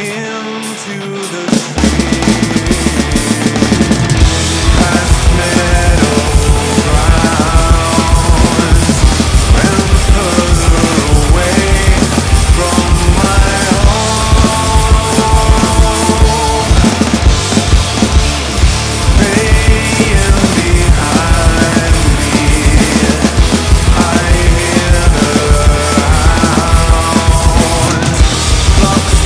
into the sea. Past metal grounds, and further away from my home. Paying behind me, I hear the hounds. Blocks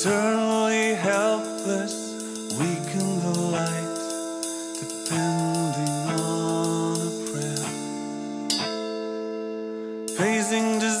eternally helpless, weak in the light, depending on a prayer, facing disease.